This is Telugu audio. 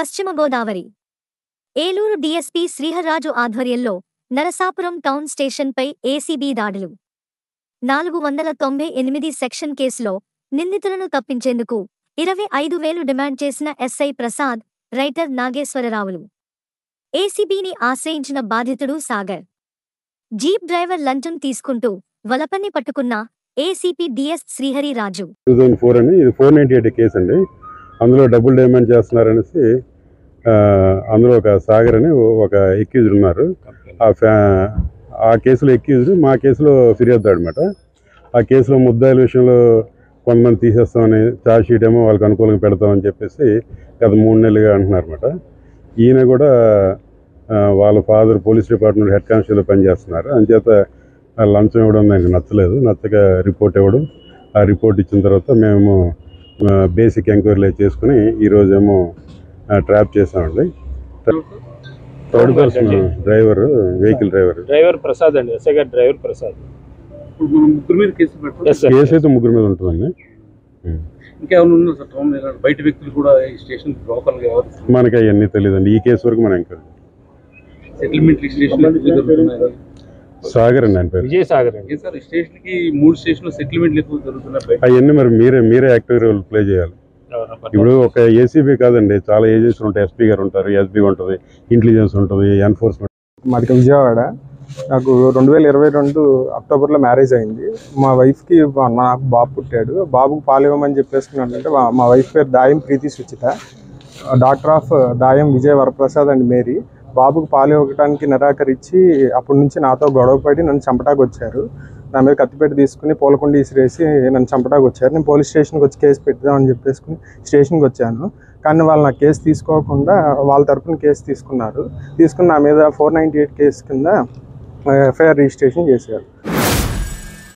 పశ్చిమ గోదావరి ఏలూరు డీఎస్పీ శ్రీహరి రాజు ఆధ్వర్యంలో నరసాపురం టౌన్ స్టేషన్పై ఏసీబీ దాడులు. 498 సెక్షన్ కేసులో నిందితులను తప్పించేందుకు 25,000 డిమాండ్ చేసిన ఎస్ఐ ప్రసాద్, రైటర్ నాగేశ్వరరావులు ఏసీబీని ఆశ్రయించిన బాధితుడు సాగర్. జీప్ డ్రైవర్ లంచం తీసుకుంటూ వలపన్ని పట్టుకున్న ఏసీపీ డిఎస్ శ్రీహరి రాజు. 2004 అని, ఇది 498 కేసు అండి. అందులో డబ్బులు డిమాండ్ చేస్తున్నారనేసి అందులో ఒక సాగర్ అని ఒక ఎక్యూజ్డ్ ఉన్నారు. ఆ కేసులో ఎక్యూజ్డ్, మా కేసులో ఫిర్యాదు అనమాట. ఆ కేసులో ముద్దాయిల విషయంలో కొంతమంది తీసేస్తామని, ఛార్జ్ షీట్ ఏమో వాళ్ళకి అనుకూలంగా పెడతామని చెప్పేసి గత 3 నెలలుగా అంటున్నారన్నమాట. ఈయన కూడా వాళ్ళ father police department head constable పనిచేస్తున్నారు. అందుచేత లంచం ఇవ్వడం నాకు నచ్చలేదు. నచ్చక రిపోర్ట్ ఇవ్వడం, ఆ రిపోర్ట్ ఇచ్చిన తర్వాత మేము బేసిక్ ఎంక్వైరీలు చేసుకుని ఈరోజేమో ట్రాప్ చేసామండి. Third person driver, vehicle driver, Prasad అండి. ఎస్ఐ గారు డ్రైవర్ ప్రసాద్. కేసు అయితే 3 మీద ఉంటుందండి. మనకి అవన్నీ తెలియదండి. ఈ కేసు వరకు మనం ఎంక్వైరీ. సాగర్ అండి, అంటే విజయ్ సాగర్ అండి. అవన్నీ మరి మీరే యాక్టివ్ రోల్ ప్లే చేయాలి. ఇప్పుడు ఒక ఏసీబీ కాదండి, చాలా ఏజెన్సీలు ఉంటాయి. ఎస్పీ గారు ఉంటారు, ఎస్బీ ఉంటుంది, ఇంటెలిజెన్స్ ఉంటుంది, ఎన్ఫోర్స్మెంట్. మాది విజయవాడ. నాకు 2022 అక్టోబర్లో మ్యారేజ్ అయింది. మా వైఫ్కి నాకు బాబు పుట్టాడు. బాబుకు పాలు ఇవ్వమని చెప్పేసుకున్నాడంటే, మా వైఫ్ పేరు Dayam Preethi Suchitha, doctor of Dayam Vijay Varaprasad and Mary. బాబుకు పాలు ఇవ్వడానికి నిరాకరించి అప్పటి నుంచి నాతో గొడవపడి నన్ను చంపటానికి వచ్చారు. నా మీద కత్తిపెట్టి తీసుకుని పూలకొండి ఇసిరేసి నన్ను చంపడానికి వచ్చారు. నేను పోలీస్ స్టేషన్కి వచ్చి కేసు పెడదామని చెప్పేసుకుని స్టేషన్కి వచ్చాను. కానీ వాళ్ళు నా కేసు తీసుకోకుండా వాళ్ళ తరఫున కేసు తీసుకున్నారు. తీసుకుని నా మీద 498 కేసు కింద ఎఫ్ఐఆర్ రిజిస్ట్రేషన్ చేశారు.